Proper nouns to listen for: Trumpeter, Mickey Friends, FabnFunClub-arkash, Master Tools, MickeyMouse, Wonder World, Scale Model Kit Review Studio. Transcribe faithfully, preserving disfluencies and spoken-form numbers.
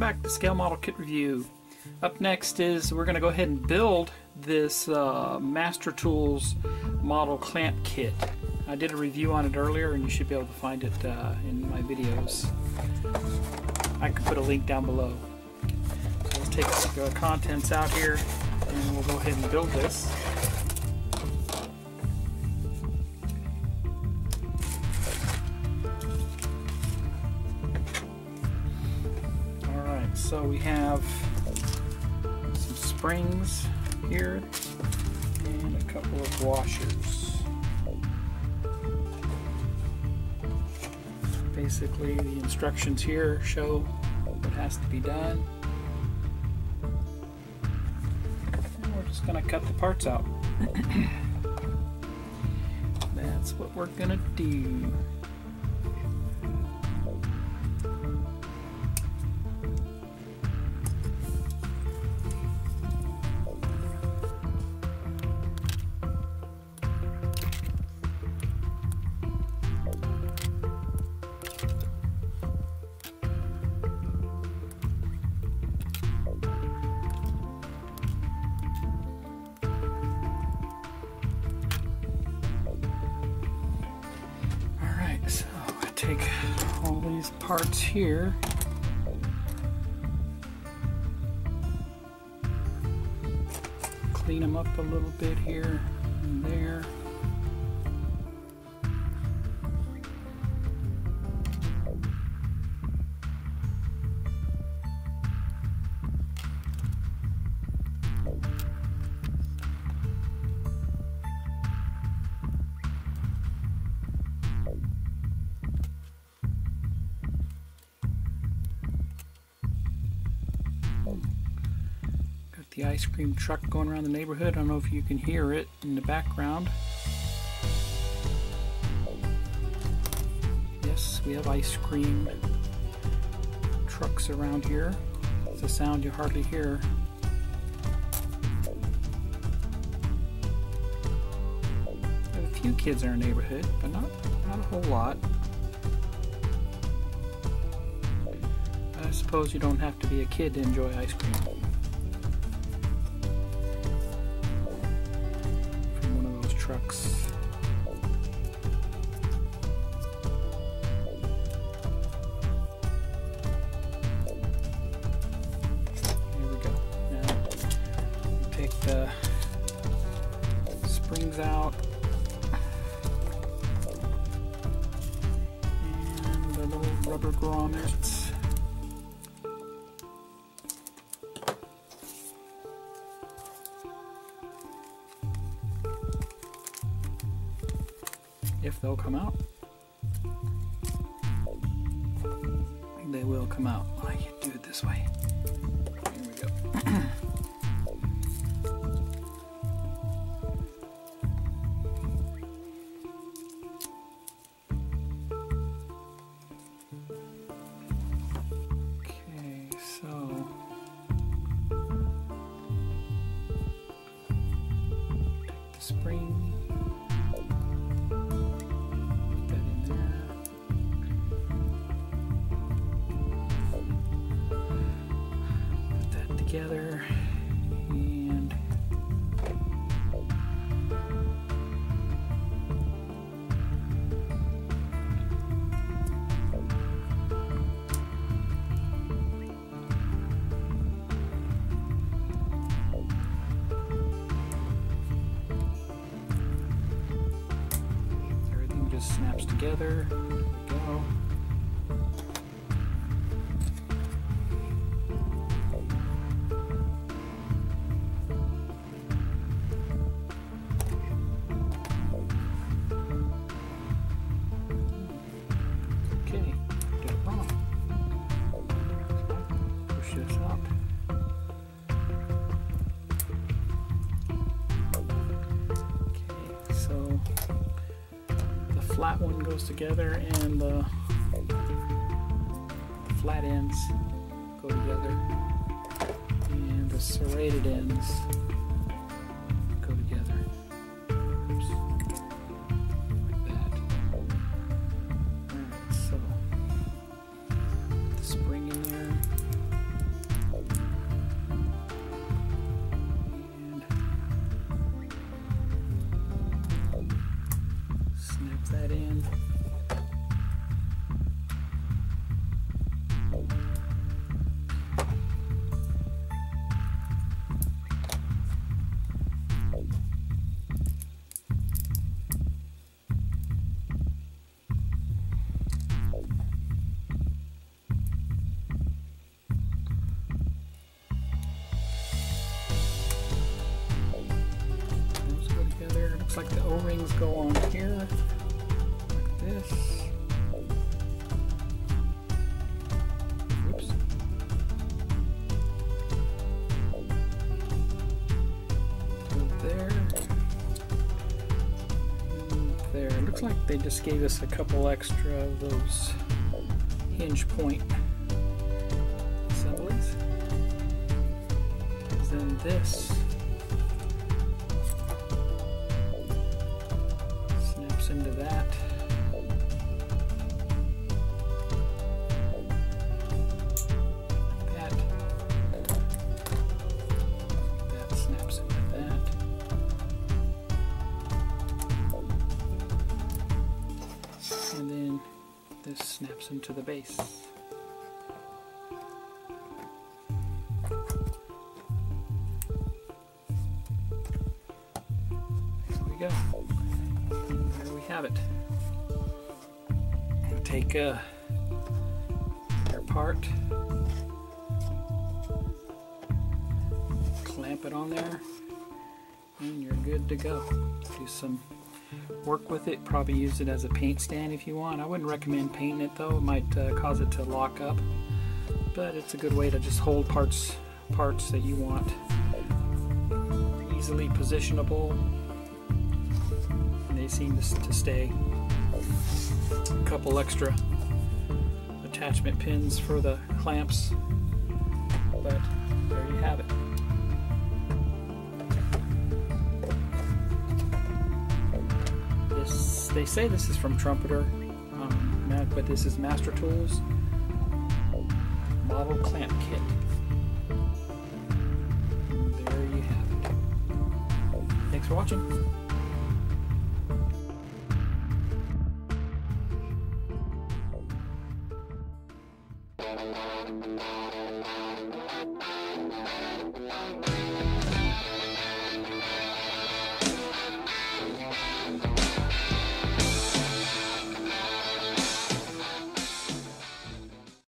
Welcome back to Scale Model Kit Review. Up next is we're going to go ahead and build this uh, Master Tools model clamp kit. I did a review on it earlier and you should be able to find it uh, in my videos. I can put a link down below. So let's take the contents out here and we'll go ahead and build this. So we have some springs here and a couple of washers. Basically, the instructions here show what has to be done. And we're just going to cut the parts out. That's what we're going to do. Take all these parts here. Clean them up a little bit here and there. The ice cream truck going around the neighborhood. I don't know if you can hear it in the background. Yes, we have ice cream trucks around here. It's a sound you hardly hear. Got a few kids in our neighborhood, but not, not a whole lot. I suppose you don't have to be a kid to enjoy ice cream. Trucks. There we go. Now take the springs out and the little rubber grommets. If they'll come out, they will come out. I can do it this way. Here we go. Together and everything just snaps together. There we go. Flat one goes together and the flat ends go together and the serrated ends go together. Oops. Like that. Alright, so put the spring in there. like the O-rings go on here, like this. Oops. Go there. And there. It looks like they just gave us a couple extra of those hinge point assemblies. And then this. Into that. That. That snaps into that. And then this snaps into the base. There we go. Have it. We'll take uh, our part, clamp it on there, and you're good to go. Do some work with it. Probably use it as a paint stand if you want. I wouldn't recommend painting it though; it might uh, cause it to lock up. But it's a good way to just hold parts, parts that you want, easily positionable. Seem to, to stay. A couple extra attachment pins for the clamps, but there you have it. This, they say this is from Trumpeter, um, but this is Master Tools Model Clamp Kit. And there you have it. Thanks for watching.